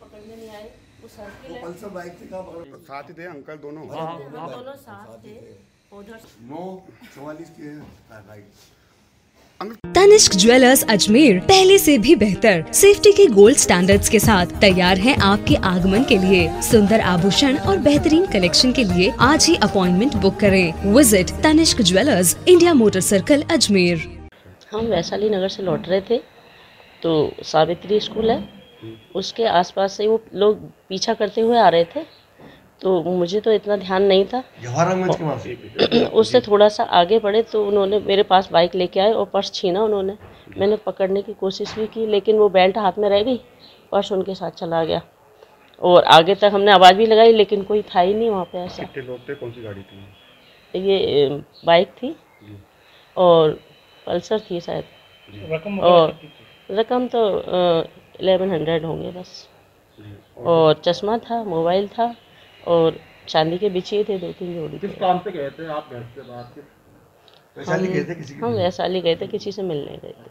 पकड़ने नहीं आए, वो सर्किल पल्सर बाइक से कहा साथ ही थे अंकल दोनों, दोनों साथ थे। उधर 9:44 की कार्रवाई। तनिष्क ज्वेलर्स अजमेर पहले से भी बेहतर सेफ्टी के गोल्ड स्टैंडर्ड्स के साथ तैयार है आपके आगमन के लिए। सुंदर आभूषण और बेहतरीन कलेक्शन के लिए आज ही अपॉइंटमेंट बुक करें। Visit Tanishq jewellers, India motor circle, Ajmer. हम वैशाली नगर से लौट रहे थे तो सावित्री स्कूल है उसके आसपास से वो लोग पीछा करते हुए आ रहे थे, तो मुझे तो इतना ध्यान नहीं था। उससे थोड़ा सा आगे बढ़े तो उन्होंने मेरे पास बाइक लेके आए और पर्स छीना उन्होंने। मैंने पकड़ने की कोशिश भी की लेकिन वो बैंड हाथ में रह गई, पर्स उनके साथ चला गया। और आगे तक हमने आवाज़ भी लगाई लेकिन कोई था ही नहीं वहाँ पे। ऐसा कितने लोग थे, कौन सी गाड़ी थी? ये बाइक थी और पल्सर थी शायद। और रकम तो 1100 होंगे बस। और चश्मा था, मोबाइल था और चांदी के बिछिए थे 2-3 जोड़ी। किस काम पे गए थे आप? घर के बाहर वैशाली गए थे? किसी हम वैशाली गए थे, किसी से मिलने गए थे।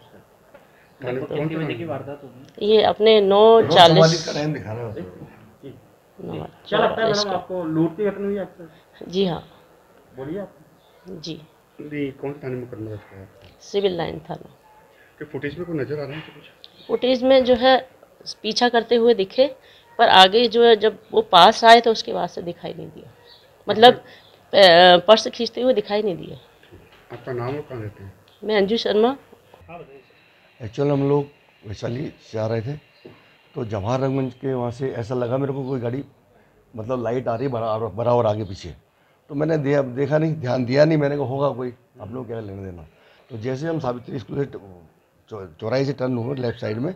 ये अपने 9:40 दिखा रहे हो। जी हाँ बोलिए जी। कौन थाने में करना है? सिविल लाइन थाना। फुटेज में कोई नजर आ रहा है? फुटेज में जो है पीछा करते हुए दिखे पर आगे जो है जब वो पास आए तो उसके बाद से दिखाई नहीं दिया, मतलब पर्स खींचते हुए दिखाई नहीं दिया। आपका नाम और कहाँ रहते हैं? मैं अंजू शर्मा। एक्चुअल हम लोग वैशाली से आ रहे थे तो जवाहर रंगमंच के वहाँ से ऐसा लगा मेरे को कोई गाड़ी मतलब लाइट आ रही बराबर आगे पीछे, तो मैंने देखा नहीं, ध्यान दिया नहीं मैंने, को होगा कोई हम लोग क्या लेने देना। तो जैसे हम सावित्री स्कूल से चौराहे से टर्न हुए लेफ्ट साइड में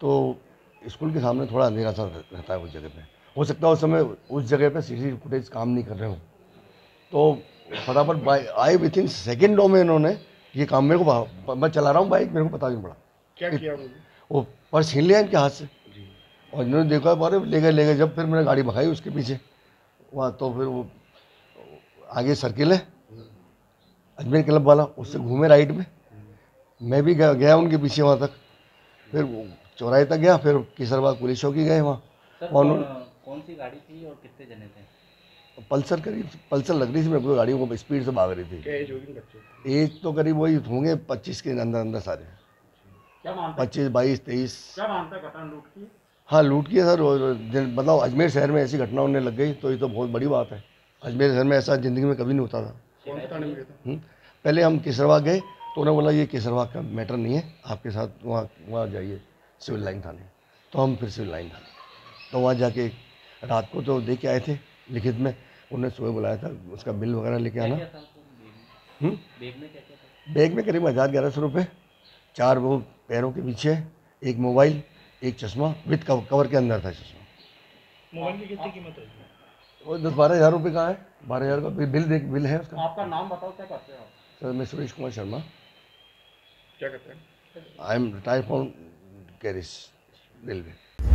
तो स्कूल के सामने थोड़ा अंधेरा सा रहता है उस जगह पे। हो सकता है उस समय उस जगह पे सीसी फुटेज काम नहीं कर रहे हो, तो फटाफट बाइक आई विथिन सेकेंडों में इन्होंने ये काम। मेरे को मैं चला रहा हूँ बाइक, मेरे को पता नहीं पड़ा क्या किया। वो पर्स छीन लिया इनके हाथ से और इन्होंने देखा अरे ले गए। जब फिर मैंने गाड़ी भगाई उसके पीछे वहाँ, तो फिर वो आगे सर्किल है अजमेर क्लब वाला, उससे घूमे राइट में, मैं भी गया उनके पीछे वहाँ तक, फिर चौराहे तक गया, फिर केसरबाग पुलिस चौकी गए वहाँ। कौन सी गाड़ी थी और कितने जने थे? पल्सर लग रही थी मेरे को, गाड़ी वो स्पीड से भाग रही थी। एज तो करीब वही होंगे 25 के अंदर सारे, 25, 22, 23। हाँ लूट किया सर, मतलब अजमेर शहर में ऐसी घटना होने लग गई तो ये तो बहुत बड़ी बात है। अजमेर शहर में ऐसा ज़िंदगी में कभी नहीं होता था। पहले हम केसरबाग गए तो उन्होंने बोला ये केसरबाग का मैटर नहीं है, आपके साथ वहाँ जाइए सिविल लाइन थाने। तो हम फिर सिविल लाइन थाने तो वहाँ जाके रात को तो देख के आए थे लिखित में, उन्होंने सुबह बुलाया था उसका बिल वगैरह लेके आना। बैग में करीब 1000-1100 रुपये, 4 वो पैरों के पीछे, 1 मोबाइल, 1 चश्मा विद कवर के अंदर था चश्मा। मोबाइल की कितनी कीमत है? वो 10-12 हज़ार रुपये का है, 12 हज़ार का बिल है उसका। आपका नाम बताओ, क्या करते हो? सर मैं सुरेश कुमार शर्मा। क्या करते हैं? I am retired from Garris village.